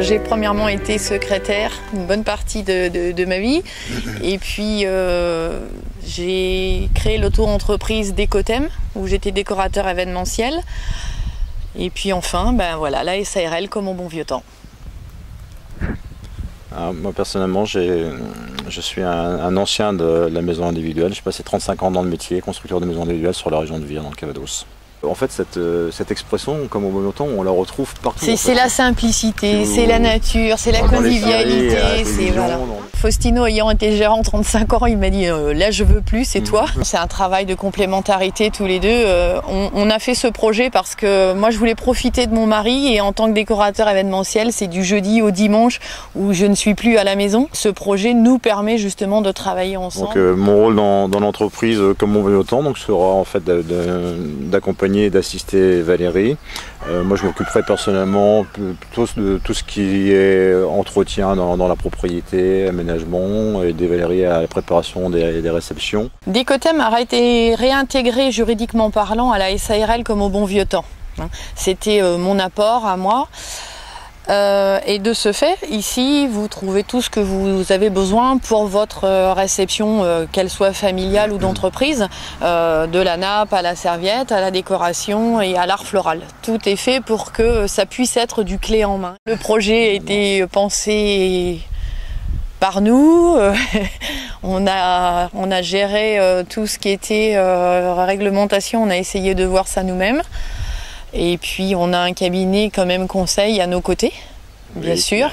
J'ai premièrement été secrétaire une bonne partie de ma vie et puis j'ai créé l'auto-entreprise Décotem où j'étais décorateur événementiel et puis enfin ben voilà la SARL comme au bon vieux temps. Alors, moi personnellement je suis un ancien de la maison individuelle, j'ai passé 35 ans dans le métier, constructeur de maisons individuelles sur la région de Vire dans le Cavados. En fait, cette expression, comme au bon vieux temps, on la retrouve partout. C'est en fait. La simplicité, c'est la nature, c'est la convivialité. Voilà. Faustino ayant été gérant 35 ans, il m'a dit « là je veux plus, c'est toi ». C'est un travail de complémentarité tous les deux. On a fait ce projet parce que moi je voulais profiter de mon mari et en tant que décorateur événementiel, c'est du jeudi au dimanche où je ne suis plus à la maison. Ce projet nous permet justement de travailler ensemble. Donc, mon rôle dans l'entreprise comme au bon vieux temps donc, sera en fait d'accompagner et d'assister Valérie. Moi je m'occuperai personnellement plutôt de tout ce qui est entretien dans la propriété, aménagement, aider Valérie à la préparation des réceptions. Décotem a été réintégré juridiquement parlant à la SARL comme au bon vieux temps. C'était mon apport à moi. Et de ce fait, ici, vous trouvez tout ce que vous avez besoin pour votre réception, qu'elle soit familiale ou d'entreprise, de la nappe à la serviette, à la décoration et à l'art floral. Tout est fait pour que ça puisse être du clé en main. Le projet a été pensé par nous. On a géré tout ce qui était réglementation, on a essayé de voir ça nous-mêmes. Et puis on a un cabinet quand même conseil à nos côtés, bien sûr,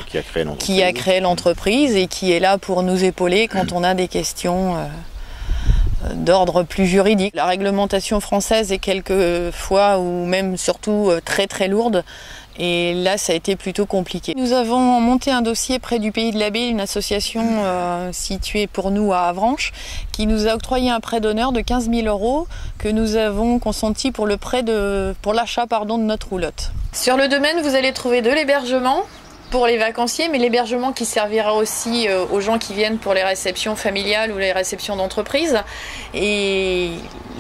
qui a créé l'entreprise et qui est là pour nous épauler quand on a des questions d'ordre plus juridique. La réglementation française est quelquefois ou même surtout très très lourde et là ça a été plutôt compliqué. Nous avons monté un dossier près du Pays de l'Abbaye, une association située pour nous à Avranches qui nous a octroyé un prêt d'honneur de 15 000 € que nous avons consenti pour l'achat de notre roulotte. Sur le domaine vous allez trouver de l'hébergement pour les vacanciers, mais l'hébergement qui servira aussi aux gens qui viennent pour les réceptions familiales ou les réceptions d'entreprise. Et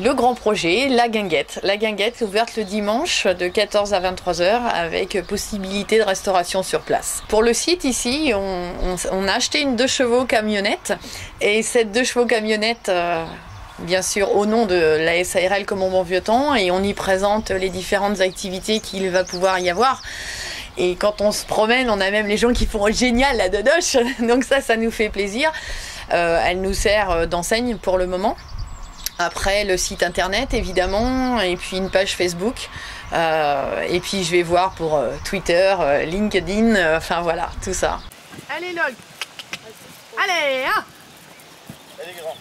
le grand projet, la guinguette. La guinguette ouverte le dimanche de 14 à 23 h avec possibilité de restauration sur place. Pour le site ici, on a acheté une 2 chevaux camionnette et cette 2 chevaux camionnette... bien sûr au nom de la SARL comme au bon vieux temps et on y présente les différentes activités qu'il va pouvoir y avoir et quand on se promène on a même les gens qui font génial la dodoche donc ça nous fait plaisir. Elle nous sert d'enseigne pour le moment, après le site internet évidemment et puis une page Facebook et puis je vais voir pour Twitter, LinkedIn, enfin voilà tout ça. Allez log, allez hein, allez grand.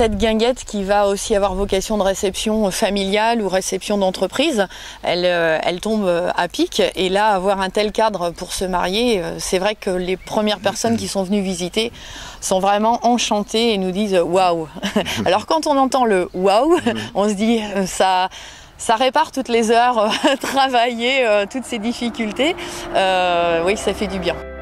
Cette guinguette qui va aussi avoir vocation de réception familiale ou réception d'entreprise, elle tombe à pic. Et là, avoir un tel cadre pour se marier, c'est vrai que les premières personnes qui sont venues visiter sont vraiment enchantées et nous disent « waouh ». Alors quand on entend le « waouh », on se dit « ça répare toutes les heures travaillées, toutes ces difficultés ». Oui, ça fait du bien.